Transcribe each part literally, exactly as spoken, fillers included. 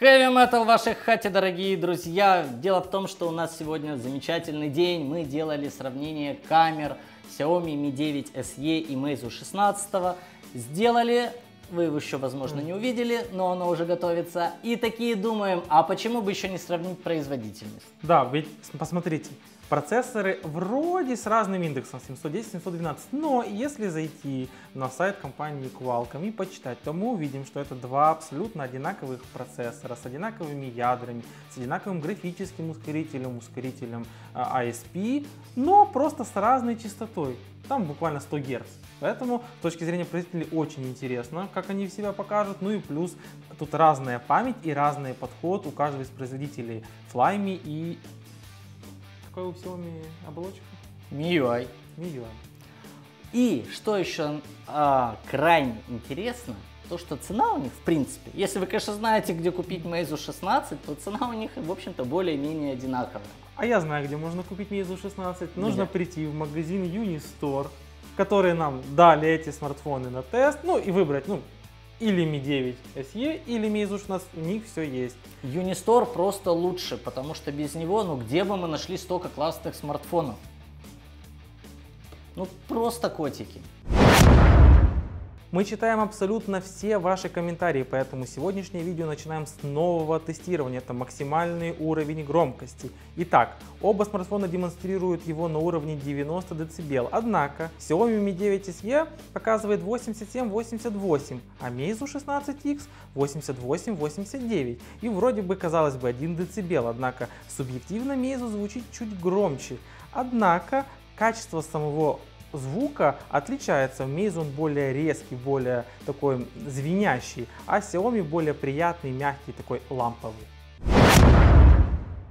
Heavy Metal в вашей хате, дорогие друзья. Дело в том, что у нас сегодня замечательный день. Мы делали сравнение камер Xiaomi ми девять эс и и Meizu шестнадцать. Сделали, вы его еще, возможно, не увидели, но оно уже готовится. И такие думаем, а почему бы еще не сравнить производительность? Да, ведь посмотрите, процессоры вроде с разным индексом, семьсот десять, семьсот двенадцать, но если зайти на сайт компании Qualcomm и почитать, то мы увидим, что это два абсолютно одинаковых процессора с одинаковыми ядрами, с одинаковым графическим ускорителем, ускорителем ай эс пи, но просто с разной частотой, там буквально сто герц. Поэтому с точки зрения производителей очень интересно, как они себя покажут. Ну и плюс тут разная память и разный подход у каждого из производителей Flyme и... Какой у Xiaomi оболочка? эм и ю ай. эм и ю ай. И что еще а, крайне интересно, то что цена у них, в принципе, если вы, конечно, знаете, где купить Meizu шестнадцать, то цена у них, в общем-то, более-менее одинаковая. А я знаю, где можно купить Meizu шестнадцать. Нужно где? Прийти в магазин Unistore, которые нам дали эти смартфоны на тест, ну и выбрать, ну, или ми девять эс и, или Meizu шестнадцать, у них все есть. Unistore просто лучше, потому что без него, ну, где бы мы нашли столько классных смартфонов? Ну, просто котики. Мы читаем абсолютно все ваши комментарии, поэтому сегодняшнее видео начинаем с нового тестирования. Это максимальный уровень громкости. Итак, оба смартфона демонстрируют его на уровне девяносто децибел. Однако Xiaomi ми девять эс и показывает восемьдесят семь, восемьдесят восемь, а Meizu шестнадцать икс восемьдесят восемь, восемьдесят девять. И вроде бы, казалось бы, один децибел, однако субъективно Meizu звучит чуть громче. Однако качество самого звука отличается, в Meizu он более резкий, более такой звенящий, а Xiaomi более приятный, мягкий, такой ламповый.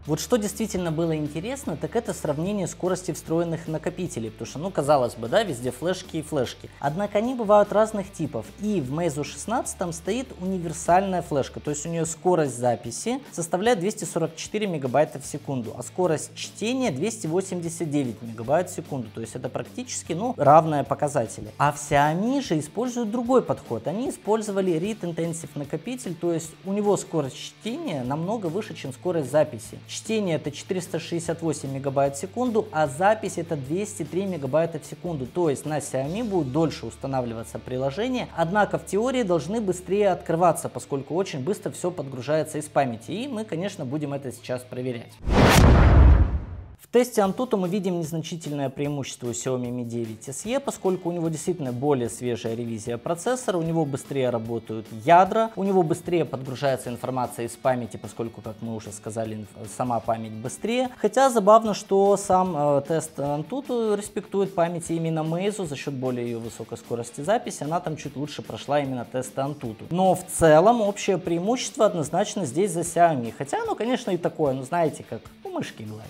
Вот что действительно было интересно, так это сравнение скорости встроенных накопителей, потому что, ну, казалось бы, да, везде флешки и флешки. Однако они бывают разных типов, и в Meizu шестнадцать там стоит универсальная флешка, то есть у нее скорость записи составляет двести сорок четыре мегабайта в секунду, а скорость чтения двести восемьдесят девять мегабайт в секунду, то есть это практически, ну, равные показатели. А в Xiaomi же используют другой подход, они использовали Read Intensive накопитель, то есть у него скорость чтения намного выше, чем скорость записи. Чтение это четыреста шестьдесят восемь мегабайт в секунду, а запись это двести три мегабайта в секунду. То есть на Xiaomi будет дольше устанавливаться приложение, однако в теории должны быстрее открываться, поскольку очень быстро все подгружается из памяти. И мы, конечно, будем это сейчас проверять. В тесте Antutu мы видим незначительное преимущество у Xiaomi ми девять эс и, поскольку у него действительно более свежая ревизия процессора, у него быстрее работают ядра, у него быстрее подгружается информация из памяти, поскольку, как мы уже сказали, сама память быстрее. Хотя забавно, что сам э, тест Antutu респектует память именно Meizu за счет более ее высокой скорости записи, она там чуть лучше прошла именно теста Antutu. Но в целом общее преимущество однозначно здесь за Xiaomi, хотя оно, конечно, и такое, ну знаете, как у мышки глазик.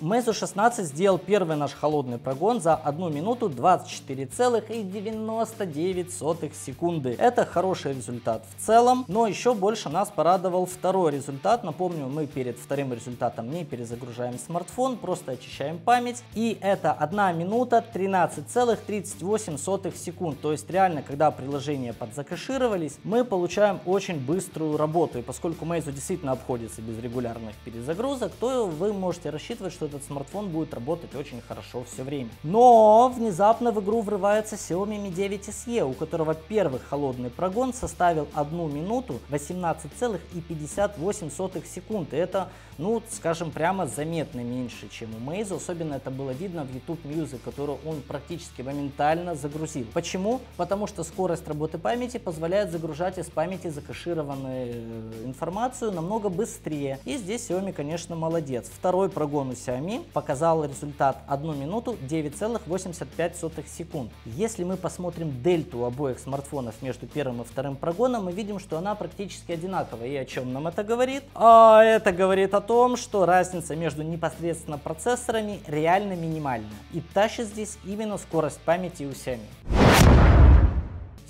Meizu шестнадцать сделал первый наш холодный прогон за одну минуту двадцать четыре целых девяносто девять сотых секунды. Это хороший результат в целом, но еще больше нас порадовал второй результат. Напомню, мы перед вторым результатом не перезагружаем смартфон, просто очищаем память. И это одна минута тринадцать целых тридцать восемь сотых секунд. То есть реально, когда приложения подзакэшировались, мы получаем очень быструю работу. И поскольку Meizu действительно обходится без регулярных перезагрузок, то вы можете рассчитывать, что этот смартфон будет работать очень хорошо все время. Но внезапно в игру врывается Xiaomi ми девять эс и, у которого первый холодный прогон составил одну минуту восемнадцать целых пятьдесят восемь сотых секунды. Это, ну, скажем прямо, заметно меньше, чем у Meizu. Особенно это было видно в YouTube Music, которую он практически моментально загрузил. Почему? Потому что скорость работы памяти позволяет загружать из памяти закэшированную информацию намного быстрее. И здесь Xiaomi, конечно, молодец. Второй прогон у Xiaomi показал результат одну минуту девять целых восемьдесят пять сотых секунд. Если мы посмотрим дельту обоих смартфонов между первым и вторым прогоном, мы видим, что она практически одинаковая. И о чем нам это говорит? А это говорит о том, что разница между непосредственно процессорами реально минимальна. И тащит здесь именно скорость памяти у Xiaomi.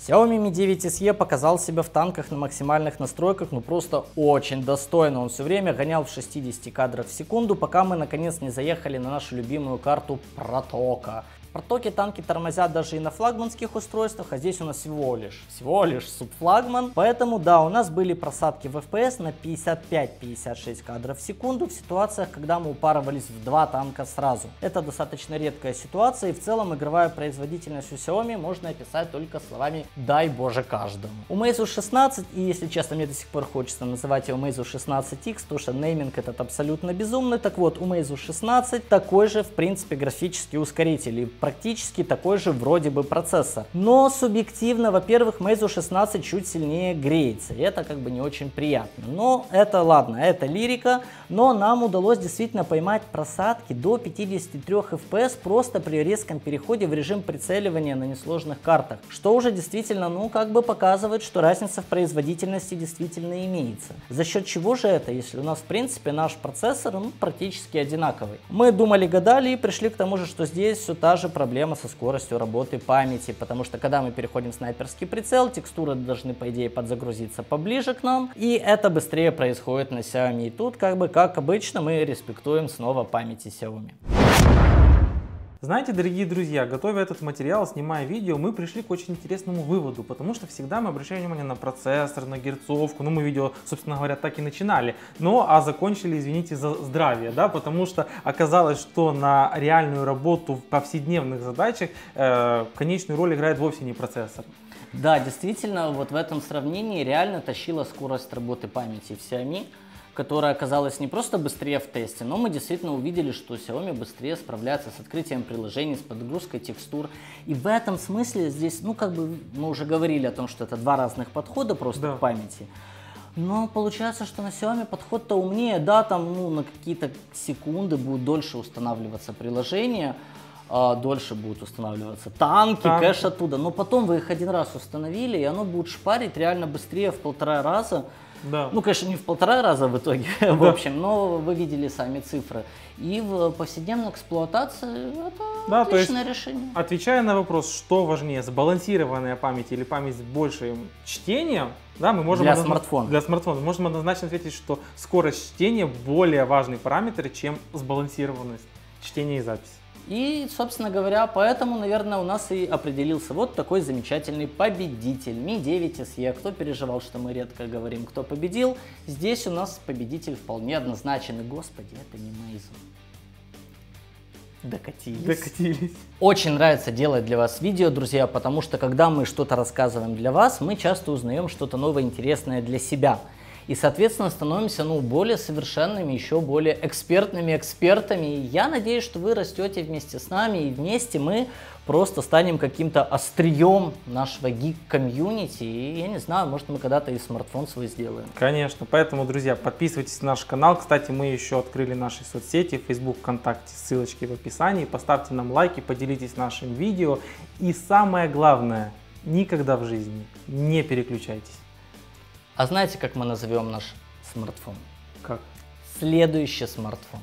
Xiaomi ми девять эс и показал себя в танках на максимальных настройках, ну просто очень достойно. Он все время гонял в шестидесяти кадрах в секунду, пока мы наконец не заехали на нашу любимую карту протока. Протоки танки тормозят даже и на флагманских устройствах, а здесь у нас всего лишь, всего лишь субфлагман. Поэтому да, у нас были просадки в эф пи эс на пятьдесят пять — пятьдесят шесть кадров в секунду в ситуациях, когда мы упарывались в два танка сразу. Это достаточно редкая ситуация, и в целом игровая производительность у Xiaomi можно описать только словами «дай боже каждому». У Meizu шестнадцать, и если честно, мне до сих пор хочется называть его Meizu шестнадцать икс, потому что нейминг этот абсолютно безумный. Так вот, у Meizu шестнадцать такой же, в принципе, графический ускоритель и практически такой же вроде бы процессор. Но субъективно, во-первых, Meizu шестнадцать чуть сильнее греется, и это как бы не очень приятно. Но это ладно, это лирика, но нам удалось действительно поймать просадки до пятидесяти трёх эф пи эс просто при резком переходе в режим прицеливания на несложных картах, что уже действительно, ну, как бы показывает, что разница в производительности действительно имеется. За счет чего же это, если у нас, в принципе, наш процессор, ну, практически одинаковый? Мы думали, гадали и пришли к тому же, что здесь все та же проблема со скоростью работы памяти, потому что когда мы переходим в снайперский прицел, текстуры должны, по идее, подзагрузиться поближе к нам, и это быстрее происходит на Xiaomi. И тут, как бы, как обычно, мы респектуем снова памяти Xiaomi. Знаете, дорогие друзья, готовя этот материал, снимая видео, мы пришли к очень интересному выводу, потому что всегда мы обращаем внимание на процессор, на герцовку, ну мы видео, собственно говоря, так и начинали, но а закончили, извините за здравие, да, потому что оказалось, что на реальную работу в повседневных задачах э, конечную роль играет вовсе не процессор. Да, действительно, вот в этом сравнении реально тащила скорость работы памяти в Xiaomi, которая оказалась не просто быстрее в тесте, но мы действительно увидели, что Xiaomi быстрее справляется с открытием приложений, с подгрузкой текстур. И в этом смысле здесь, ну как бы мы уже говорили о том, что это два разных подхода просто да. к памяти. Но получается, что на Xiaomi подход-то умнее, да, там ну, на какие-то секунды будут дольше устанавливаться приложения, дольше будут устанавливаться танки, танки, кэш оттуда, но потом вы их один раз установили, и оно будет шпарить реально быстрее в полтора раза. Да. Ну, конечно, не в полтора раза в итоге, да. в общем, но вы видели сами цифры. И в повседневной эксплуатации это да, отличное то есть, решение. Отвечая на вопрос, что важнее, сбалансированная память или память с большим чтением, да, мы можем для смартфона. Для смартфона. Мы можем однозначно ответить, что скорость чтения более важный параметр, чем сбалансированность чтения и записи. И, собственно говоря, поэтому, наверное, у нас и определился вот такой замечательный победитель Ми девять эс и. Кто переживал, что мы редко говорим, кто победил, здесь у нас победитель вполне однозначен. И, господи, это не Meizu. Докатились. Докатились. Очень нравится делать для вас видео, друзья, потому что, когда мы что-то рассказываем для вас, мы часто узнаем что-то новое, интересное для себя. И, соответственно, становимся ну, более совершенными, еще более экспертными экспертами. И я надеюсь, что вы растете вместе с нами, и вместе мы просто станем каким-то острием нашего гик-комьюнити. И я не знаю, может, мы когда-то и смартфон свой сделаем. Конечно. Поэтому, друзья, подписывайтесь на наш канал. Кстати, мы еще открыли наши соцсети, Facebook, ВКонтакте, ссылочки в описании. Поставьте нам лайки, поделитесь нашим видео. И самое главное, никогда в жизни не переключайтесь. А знаете, как мы назовем наш смартфон? Как? Следующий смартфон.